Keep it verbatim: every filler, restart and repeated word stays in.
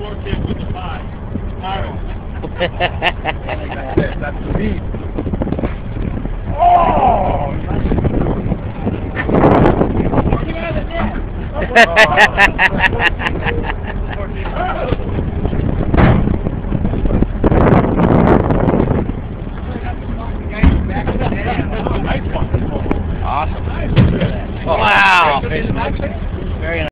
four kids with the five. I don't know. That's me. Oh! Get out of the net!